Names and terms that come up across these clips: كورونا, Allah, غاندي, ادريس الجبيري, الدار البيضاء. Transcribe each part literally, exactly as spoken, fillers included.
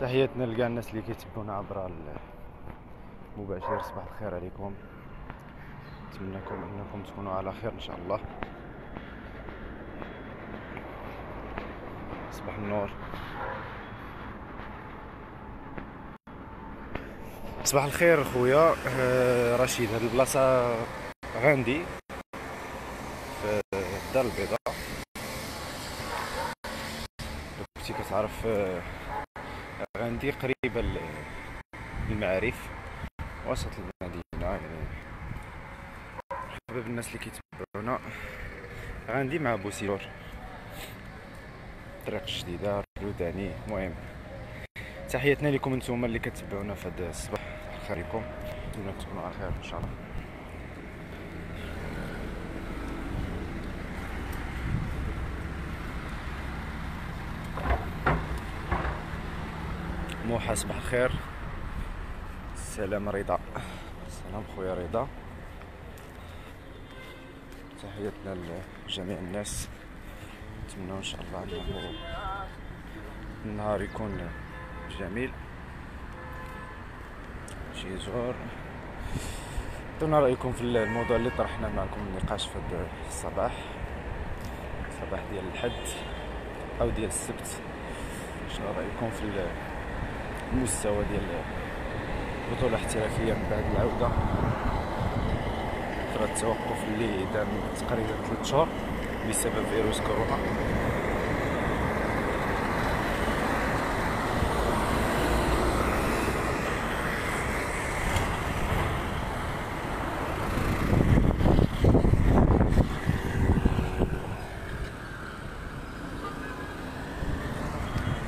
تحياتنا لكاع الناس اللي كيتبعونا عبر المباشر. صباح الخير عليكم، نتمنى لكم انكم تكونوا على خير ان شاء الله. صباح النور، صباح الخير خويا رشيد. هاد البلاصه غاندي في الدار البيضاء، كنتي كتعرف غاندي قريبه للمعارف، وسط المدينه. يعني مرحبا بالناس اللي كيتبعونا. غاندي مع بوسيلور، الطريق الجديده روداني. المهم تحياتنا لكم نتوما اللي كتبعونا في هذا الصباح. الخير لكم، نتمنى تكونوا على خير ان شاء الله. موحى صباح الخير. السلام رضا، السلام خويا رضا. تحياتنا لجميع الناس، نتمنى ان شاء الله انه النهار يكون جميل، شي زهور. عطونا رايكم في الموضوع اللي طرحنا معكم النقاش في هذا الصباح، صباح ديال الحد او ديال السبت. شنو رايكم في المستوى ديال البطوله الاحترافيه من بعد العوده، فتره التوقف اللي دام تقريبا ثلاث شهور بسبب فيروس كورونا؟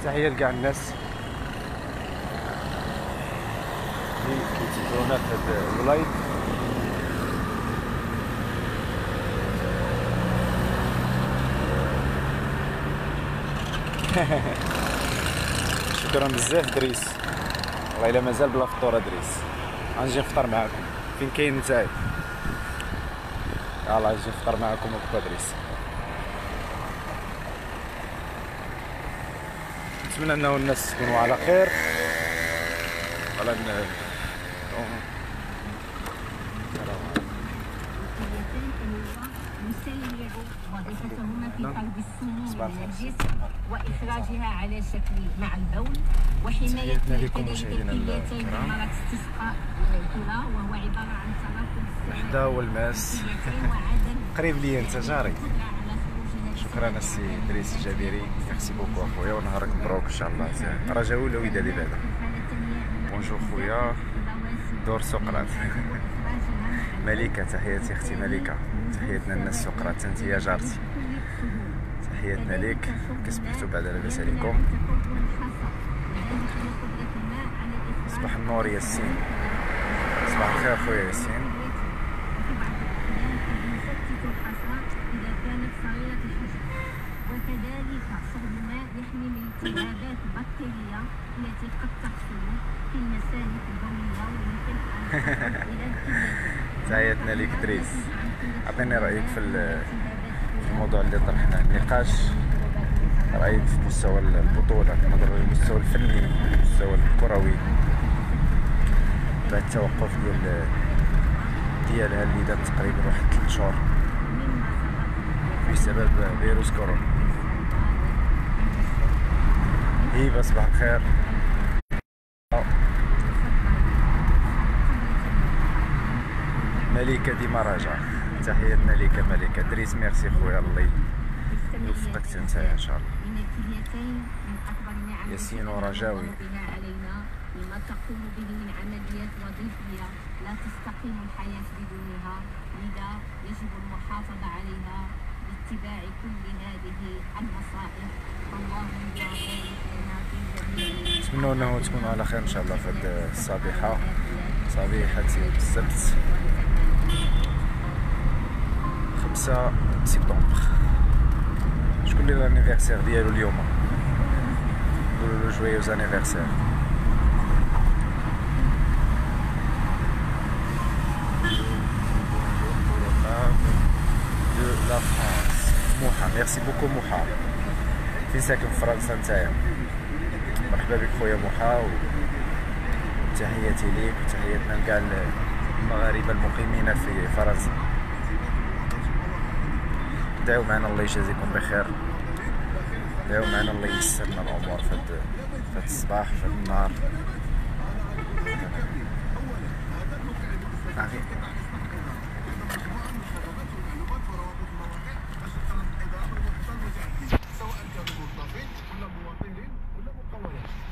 تحية لكاع الناس اللي كيتبعونا في هاد اللايف. شكرا بزاف دريس، والله الا مازال بلا فطوره دريس. غنجي نفطر معاكم. فين كاين نتايا؟ يلاه نجي نفطر معاكم وبا دريس. نتمنى انه الناس تكونوا على خير. على المسلمة في طلب السموم من الجسم وإخراجها على شكل مع البول، وحماية الكليتين من مرض استسقاء الكلى، وهو عبارة عن تناقض السموم والماس. قريب لي انت جاري. شكرا السي ادريس الجبيري، ميرسي بوكو اخويا، ونهارك مبروك ان شاء الله. رجاء ولا ودادي بعدا. بونجور خويا دور سقراط. مليكه، تحياتي اختي مليكه. تحياتنا للناس سقراط، انت يا جارتي، تحياتنا ليك. كصبحتوا بعدا لاباس عليكم؟ صباح النور ياسين، صباح الخير خويا ياسين. وكذلك شرب الماء يحمي من التهابات البكتيرية التي قد تحصل في المسالك البولية ويمكن أن تؤدي إلى التهابات. تحياتنا ليك دريس. أعطيني رأيك في الموضوع اللي طرحناه، النقاش. رأيك في مستوى البطولة، نظرة للمستوى الفني، المستوى الكروي بعد التوقف ديال ديالها اللي دام تقريبا واحد ثلاث شهور بسبب فيروس كورونا. هيبة صباح الخير. مليكة ديما راجعة، تحياتنا ليك مليكة. دريس ميرسي خويا، الله يوفقك تنتهي ان شاء الله. ياسين ورجاوي. لما تقوم به من عمليات وظيفية لا تستقيم الحياة بدونها، لذا يجب المحافظة عليها باتباع كل هذه النصائح. الله يبارك لنا في جميع. نتمنى انه تكونوا على خير ان شاء الله في هذه الصبيحة، صبيحة السبت خمسة سبتمبر. شكون اللي لانيفيرسير ديالو اليوم؟ قولوا له جويوز انيفيرسير. لا فرنسا، موحى، ميرسي بوكو موحى. فين ساكن في فرنسا نتايا؟ مرحبا بك خويا موحى، وتحياتي ليك وتحياتنا لكاع المغاربه المقيمين في فرنسا. دعوا معنا الله يجازيكم بخير، دعوا معنا الله ييسر لنا الامور في هذا الصباح في هذا النهار.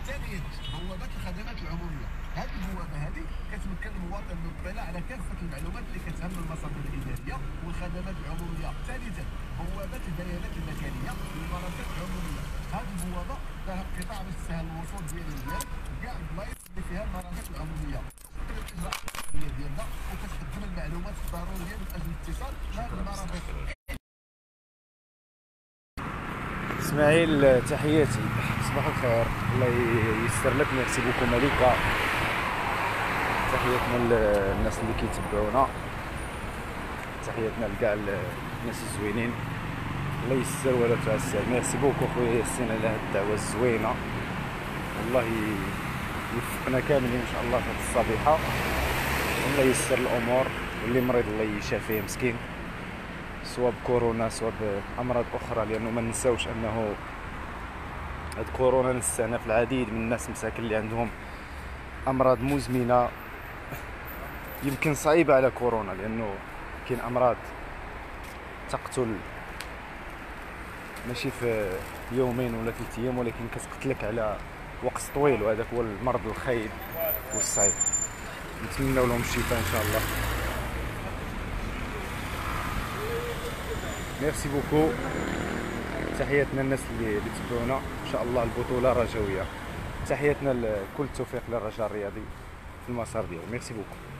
ثانيا بوابات الخدمات العموميه، هذه البوابه هذه كتمكن المواطن من الاطلاع على كافه المعلومات اللي كتهم المصادر الاداريه والخدمات العموميه. ثالثا بوابات البيانات المكانيه للمناطق العموميه، هذه البوابه فيها قطاع باش تسهل الوصول ديال الناس كاع البلايص اللي فيها المناطق العموميه ديالنا، وكتقدم المعلومات الضروريه من اجل الاتصال مع المناطق. اسماعيل تحياتي، صباح الخير، الله ييسر لك، ميرسي بوكو مليكة، تحياتنا للناس اللي كيتبعونا، تحياتنا لكاع الناس الزوينين، الله ييسر ولا تعسر. ميرسي بوكو خويا ياسين على هاد الدعوة الزوينة، والله يوفقنا كاملين ان شاء الله في هاد الصبيحة، الله ييسر الامور، واللي مريض الله يشافيه مسكين، سواء بكورونا سواء بامراض اخرى، لانه ما ننساوش انه هاد كورونا نستعنا في العديد من الناس مساكن اللي عندهم امراض مزمنه يمكن صعيبه على كورونا، لانه كاين امراض تقتل ماشي في يومين ولا ثلاث ايام، ولكن كتقتلك على وقت طويل، وهذاك هو المرض الخايب والصعيب. نتمنوا لهم الشفاء ان شاء الله. ميرسي بوكو، تحياتنا للناس اللي تبعونا، ان شاء الله البطوله رجويه، تحياتنا لكل التوفيق للرجاء الرياضي في المسار ديالو. ميرسي بوكو.